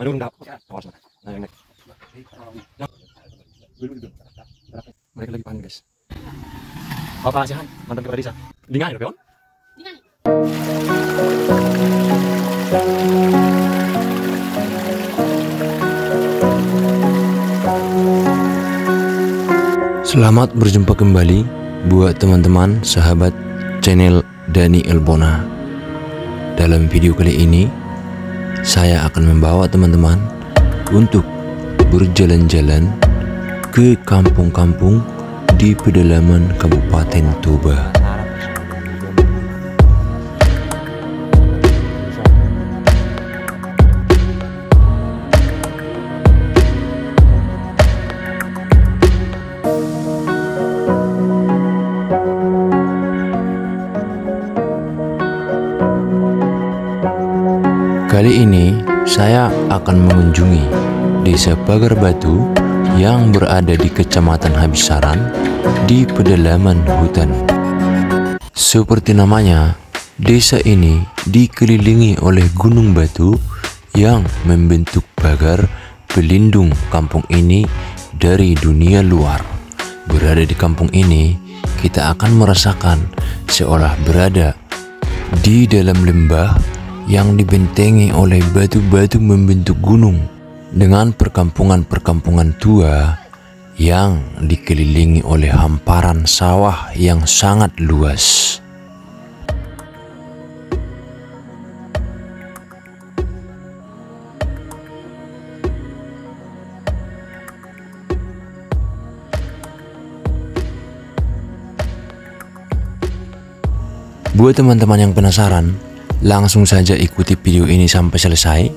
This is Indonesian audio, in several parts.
Mereka lagi panen, guys. Bapak Asihan, mantan kepala desa. Dingan ya, Peon? Dingan. Selamat berjumpa kembali buat teman-teman sahabat channel Dani Elbona. Dalam video kali ini saya akan membawa teman-teman untuk berjalan-jalan ke kampung-kampung di pedalaman Kabupaten Toba. Kali ini saya akan mengunjungi Desa Pagar Batu yang berada di Kecamatan Habinsaran di pedalaman hutan. Seperti namanya, desa ini dikelilingi oleh gunung batu yang membentuk pagar pelindung kampung ini dari dunia luar. Berada di kampung ini, kita akan merasakan seolah berada di dalam lembah yang dibentengi oleh batu-batu membentuk gunung dengan perkampungan-perkampungan tua yang dikelilingi oleh hamparan sawah yang sangat luas. Buat teman-teman yang penasaran, langsung saja ikuti video ini sampai selesai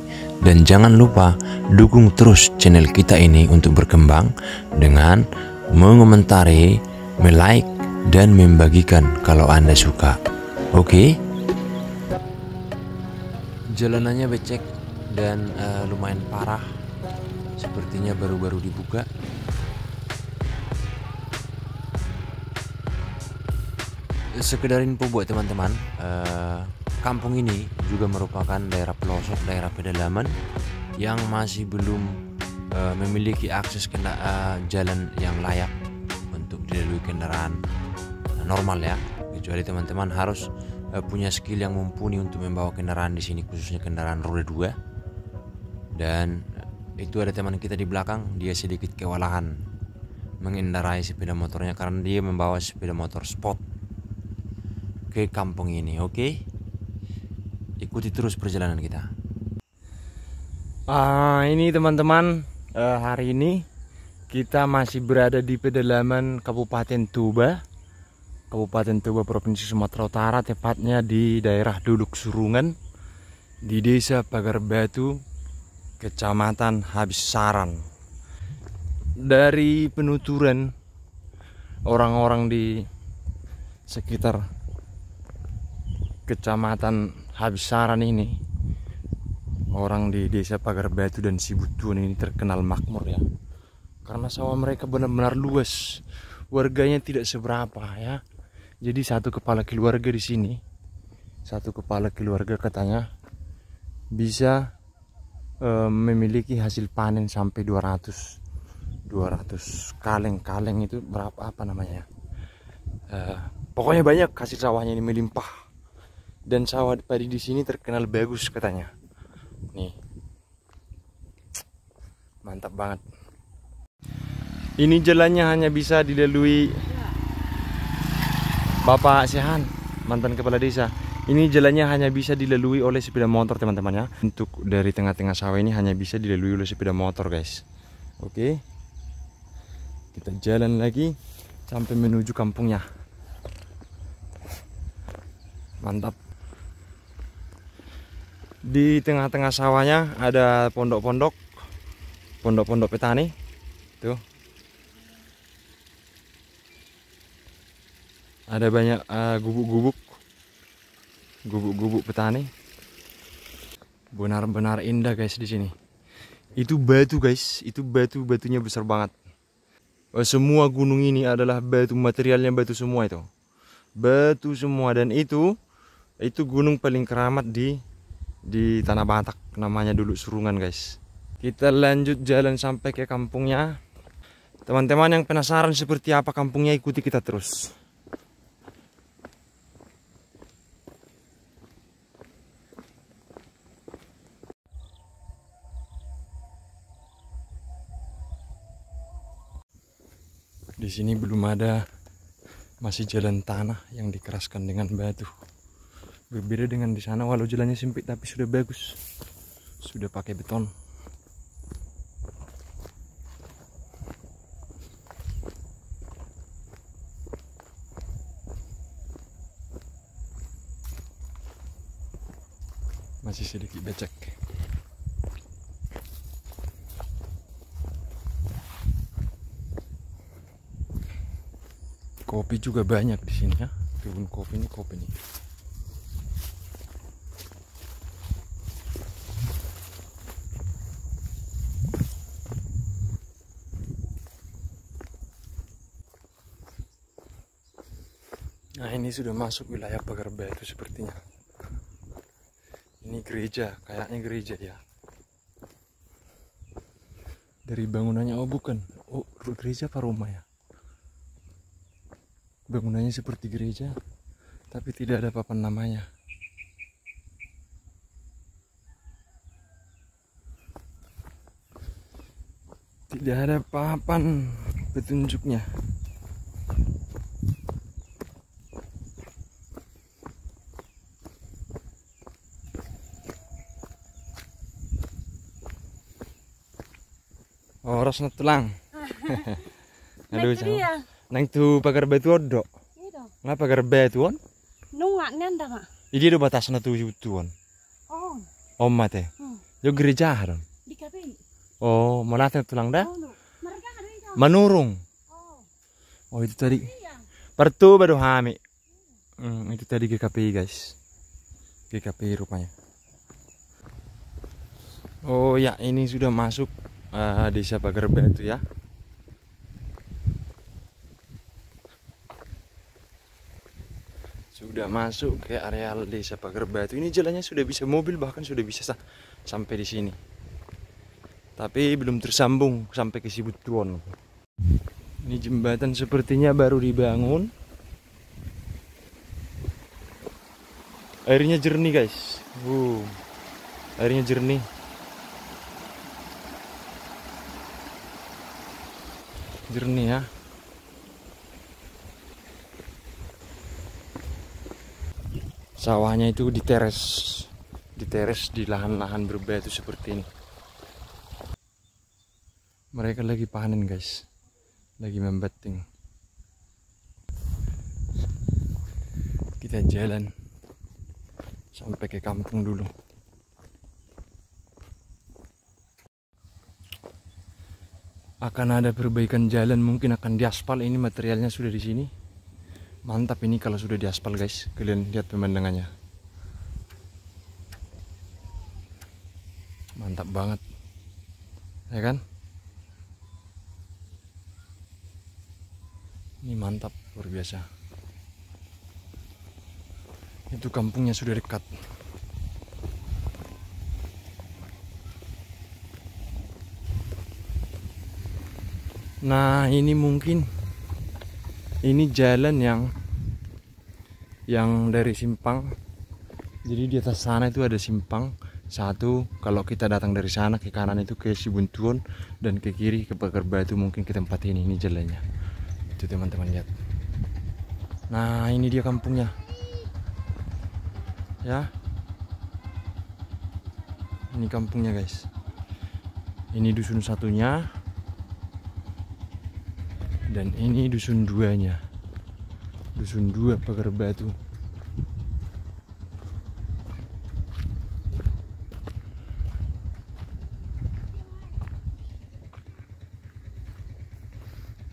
dan jangan lupa dukung terus channel kita ini untuk berkembang dengan mengomentari, me-like, dan membagikan kalau Anda suka. Oke? Jalanannya becek dan lumayan parah. Sepertinya baru-baru dibuka. Sekedar info buat teman-teman, kampung ini juga merupakan daerah pelosok, daerah pedalaman yang masih belum memiliki akses jalan yang layak untuk dilalui kendaraan normal ya. Kecuali teman-teman harus punya skill yang mumpuni untuk membawa kendaraan di sini, khususnya kendaraan roda 2. Dan itu ada teman kita di belakang, dia sedikit kewalahan mengendarai sepeda motornya karena dia membawa sepeda motor sport ke kampung ini. Oke? Ikuti terus perjalanan kita. Ini teman-teman, hari ini kita masih berada di pedalaman Kabupaten Toba. Kabupaten Toba, Provinsi Sumatera Utara, tepatnya di daerah Dolok Surungan, di Desa Pagar Batu, Kecamatan Habinsaran. Dari penuturan orang-orang di sekitar Kecamatan Habinsaran ini, orang di Desa Pagar Batu dan Sibutun ini terkenal makmur ya, karena sawah mereka benar-benar luas, warganya tidak seberapa ya. Jadi satu kepala keluarga di sini, satu kepala keluarga katanya bisa memiliki hasil panen sampai 200 kaleng-kaleng itu berapa pokoknya banyak hasil sawahnya ini melimpah. Dan sawah padi di sini terkenal bagus katanya. Nih, mantap banget. Ini jalannya hanya bisa dilalui Bapak Sehan, mantan kepala desa. Ini jalannya hanya bisa dilalui oleh sepeda motor teman-teman ya. Untuk dari tengah-tengah sawah ini hanya bisa dilalui oleh sepeda motor guys. Oke, kita jalan lagi sampai menuju kampungnya. Mantap. Di tengah-tengah sawahnya ada pondok-pondok, petani tuh. Ada banyak gubuk-gubuk, petani. Benar-benar indah guys di sini. Itu batu guys, itu batunya besar banget. Semua gunung ini adalah batu, materialnya batu semua itu, dan itu gunung paling keramat di tanah Batak, namanya Dolok Surungan guys. Kita lanjut jalan sampai ke kampungnya. Teman-teman yang penasaran seperti apa kampungnya, ikuti kita terus. Di sini belum ada, masih jalan tanah yang dikeraskan dengan batu. Berbeda dengan di sana, walau jalannya sempit tapi sudah bagus, sudah pakai beton. Masih sedikit becek. Kopi juga banyak di sini ya. Kebun kopi ini, kopi nih. Nah, ini sudah masuk wilayah Pagar Batu sepertinya. Ini gereja, kayaknya gereja ya. Dari bangunannya, oh bukan. Oh, gereja apa rumah ya? Bangunannya seperti gereja, tapi tidak ada papan namanya. Tidak ada papan petunjuknya. Oh, rasanya tulang. Aduh, jangan. Nang tu Pagar Batu odo. Nang Pagar Batu on. Nungaknya ndang. Ini ada batasnya tuh tuan. Oh. Om mate. Yo gereja haram. Di GKPI. Oh, mana tulang dah? Menurung. Oh. Oh itu tadi. Pertu baru hami. Itu tadi GKPI guys. GKPI rupanya. Oh ya, ini sudah masuk Desa Pagar Batu ya. Sudah masuk ke areal Desa Pagar Batu. Ini jalannya sudah bisa mobil, bahkan sudah bisa sampai di sini. Tapi belum tersambung sampai ke Sibutun. Ini jembatan sepertinya baru dibangun. Airnya jernih guys. Airnya jernih. Jernih ya. Sawahnya itu di teres di lahan-lahan berbatu seperti ini. Mereka lagi panen guys, lagi membeting. Kita jalan sampai ke kampung dulu. Akan ada perbaikan jalan, mungkin akan diaspal. Ini materialnya sudah di sini. Mantap ini kalau sudah diaspal guys. Kalian lihat pemandangannya. Mantap banget. Ya kan? Ini mantap, luar biasa. Itu kampungnya sudah dekat. Nah, ini mungkin ini jalan yang dari simpang. Jadi di atas sana itu ada simpang satu. Kalau kita datang dari sana ke kanan itu ke Sibutun, dan ke kiri ke Pagar Batu, mungkin ke tempat ini. Ini jalannya. Itu teman-teman lihat. Nah, ini dia kampungnya. Ya. Ini kampungnya, guys. Ini dusun satunya. Dan ini dusun duanya, dusun dua Pagar Batu.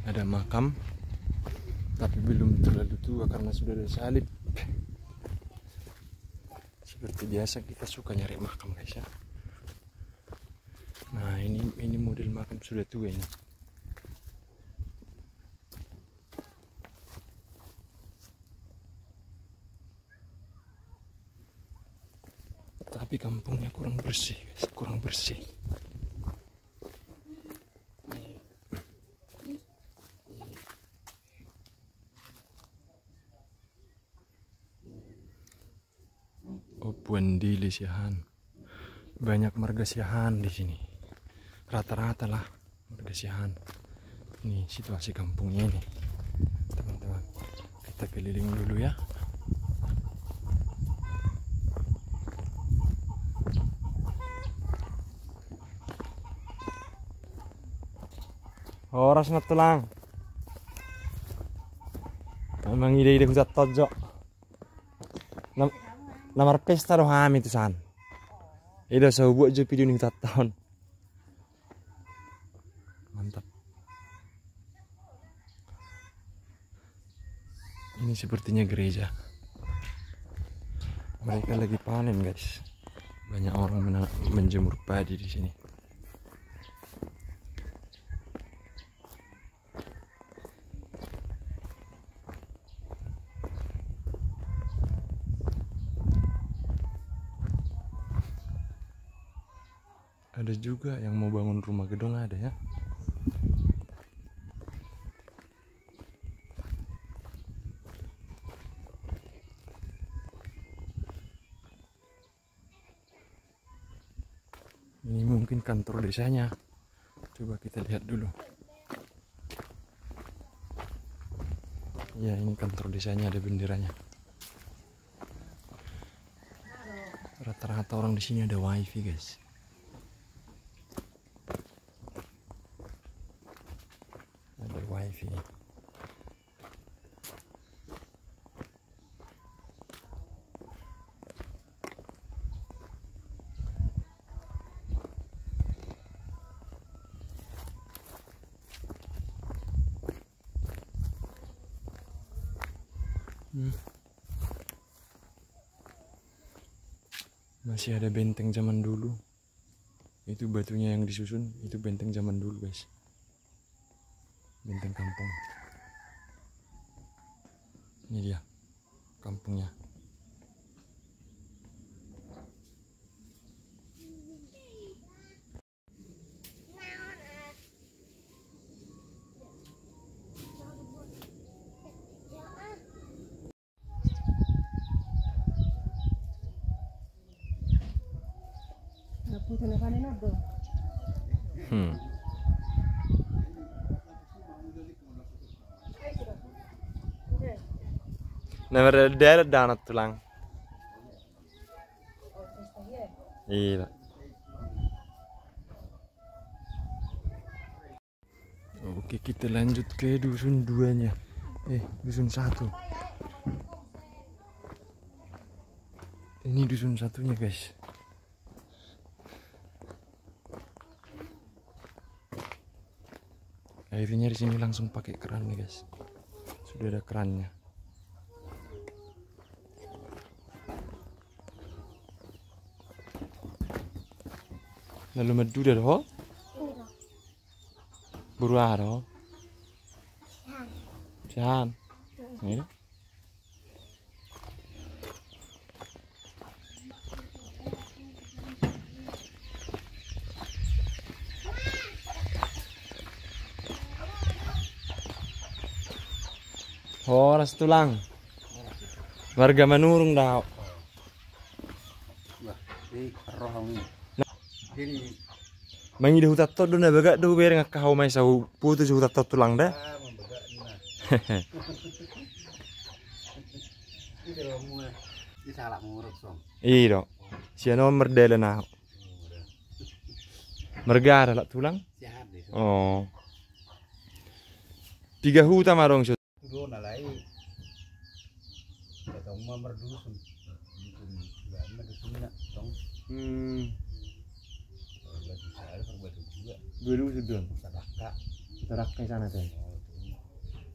Ada makam, tapi belum terlalu tua karena sudah ada salib. Seperti biasa kita suka nyari makam guys ya. Nah ini model makam sudah tua ini. Tapi kampungnya kurang bersih guys, kurang bersih. Buendili Siahan. Banyak marga Siahan di sini. Rata-rata lah marga Siahan. Ini situasi kampungnya ini, teman-teman. Kita keliling dulu ya. Horas na tulang. Memang ide-ide kita tojok. Lamar pesta rohami tusan. Itu sebuah je video nih tahun. Mantap. Ini sepertinya gereja. Mereka lagi panen, guys. Banyak orang menjemur padi di sini. Ada juga yang mau bangun rumah gedung, ada ya. Ini mungkin kantor desanya. Coba kita lihat dulu. Ya, ini kantor desanya, ada benderanya. Rata-rata orang di sini ada wifi, guys. Masih ada benteng zaman dulu. Itu batunya yang disusun, itu benteng zaman dulu, guys. Benteng kampung. Ini dia kampungnya. Namanya deret danat tulang. Iya. Oke, kita lanjut ke dusun 2-nya. Dusun 1. Ini dusun 1-nya, guys. Airnya di sini langsung pakai keran nih, guys. Sudah ada kerannya. Lalu madu dah doh, beruah doh, sihan, ni. Horas tulang, warga menurung dah. Mangi dah hutat tot dona bagak dah bereng kau mai sau putus hutat tot tulang dah. Iya dok. Siapa merdeka nak? Merga adalah tulang. Oh. 3 hutan marong. Dulu sudah teraka sana tuh.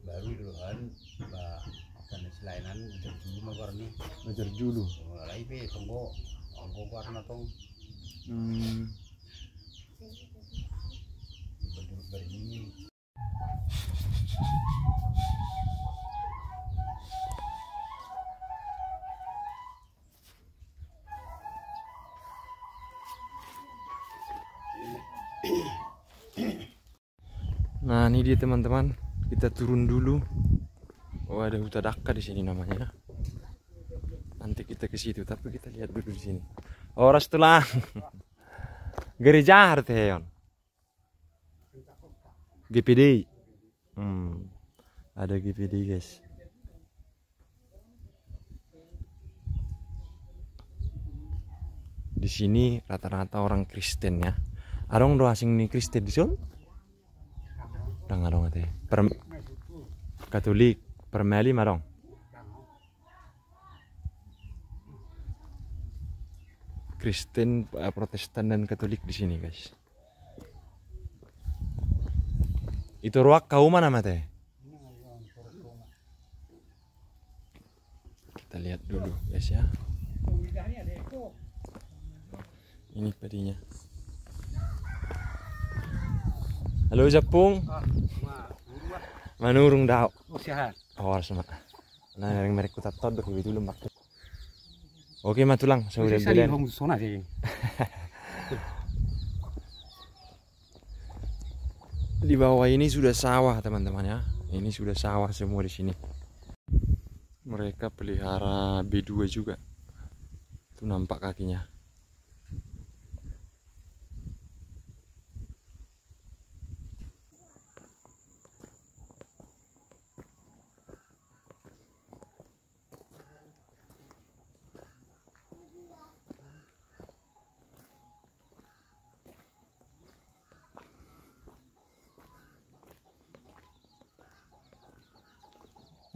Baru duluan, karena selainan terjulu magar nih. Terjulu. Lagi pe tunggu, tunggu warna tong. Berdiri. Nah, ini dia teman-teman, kita turun dulu. Oh, ada huta daka di sini namanya. nanti kita ke situ, tapi kita lihat dulu di sini. Orang setelah gereja Harteon, GPD, ada GPD guys. Di sini rata-rata orang Kristen ya. Arong do asing nih Kristen di sini. Arong teh Katolik, permeli marong. Kristen, Protestan dan Katolik di sini guys. Itu ruak kaum mana teh? Kita lihat dulu guys ya. Ini padinya. Halo Japung. Manurung dao. Oh, harus mak. Nah, yang mereka tatot dulu itu lembak. Oke, matulang sudah beli. Di bawah ini sudah sawah, teman-teman ya. Ini sudah sawah semua di sini. Mereka pelihara B2 juga. Itu nampak kakinya.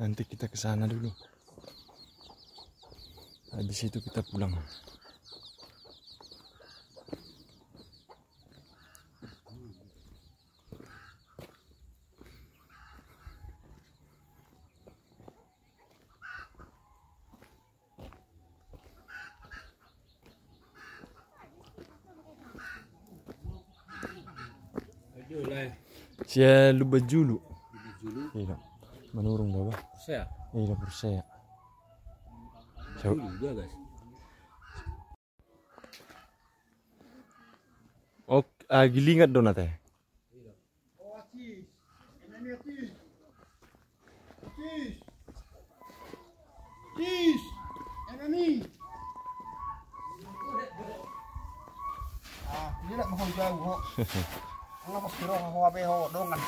Nanti kita ke sana dulu. Habis itu kita pulang. Siapa baju lu? Iya. Menurung bawah. Saya. Iya, percaya. Jauh juga, guys. Oh, gilingat donat teh. Oh, acis. Ini acis. Acis. Acis. Enami. Ah, dia nak mohon jauh kok. Kenapa kira mau ape ho dongan.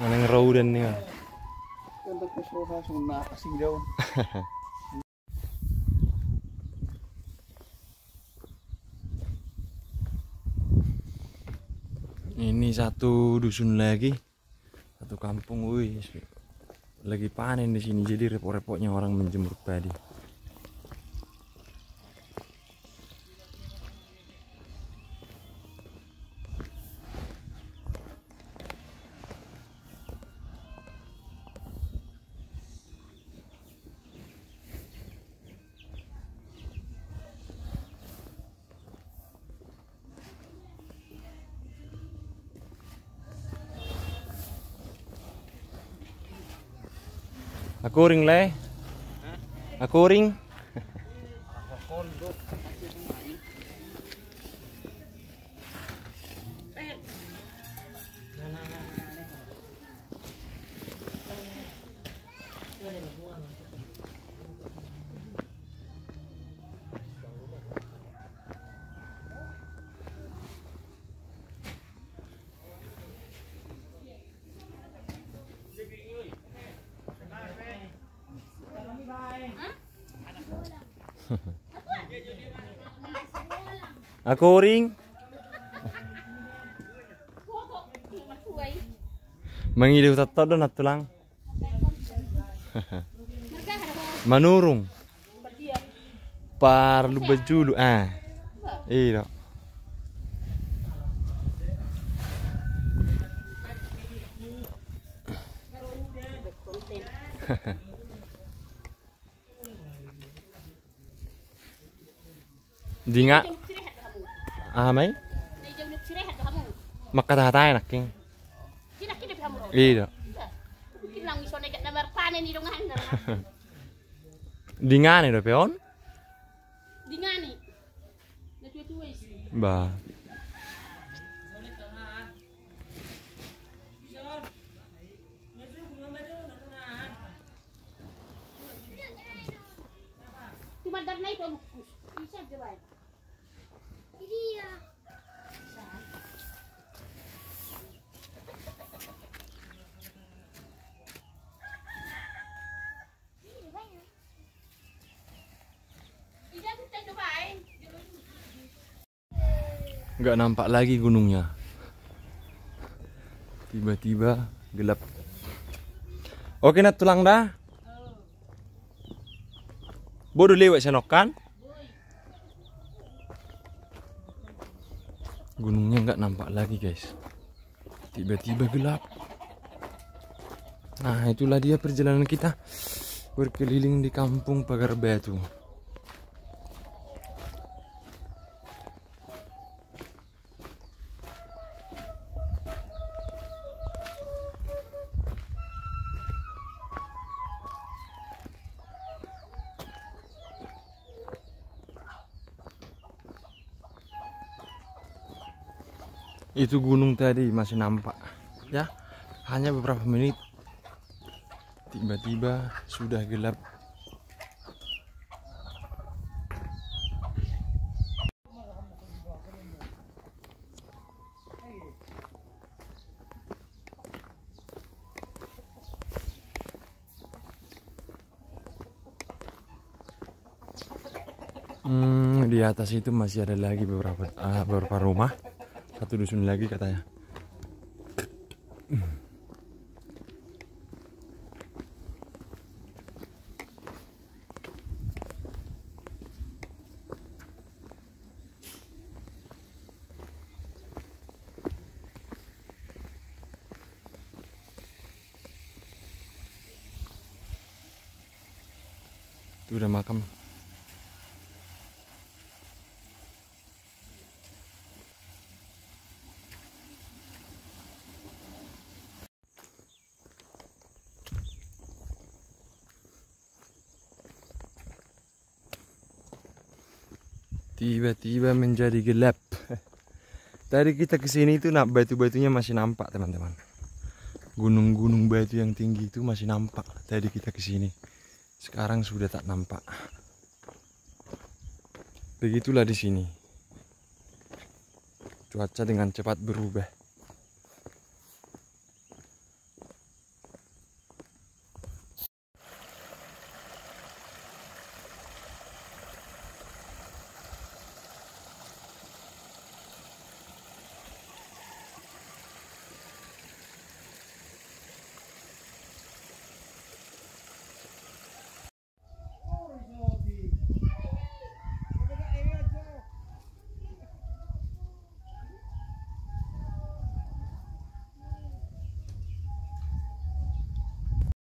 Nang roden nih. Ini satu dusun lagi, satu kampung. Wih, lagi panen di sini, jadi repot-repotnya orang menjemur padi. Aku ring leh, aku ring. Aku ring menghidup tato donat tulang manurung parlu baju lu ah iya. Dinga amai maka tahatai naking iya dinga nih do peon dinga nih bah nggak nampak lagi gunungnya. Tiba-tiba gelap. Oke, nak tulang dah. Bodoh lewat senokan. Gunungnya nggak nampak lagi, guys. Tiba-tiba gelap. Nah, itulah dia perjalanan kita berkeliling di Kampung Pagar Batu. Itu gunung tadi masih nampak ya, hanya beberapa menit tiba-tiba sudah gelap. Di atas itu masih ada lagi beberapa rumah. Satu dusun lagi katanya. Itu udah makam. Tiba-tiba menjadi gelap. Tadi kita kesini itu nak batu-batunya masih nampak, teman-teman. Gunung-gunung batu yang tinggi itu masih nampak tadi kita kesini. Sekarang sudah tak nampak. Begitulah di sini. Cuaca dengan cepat berubah.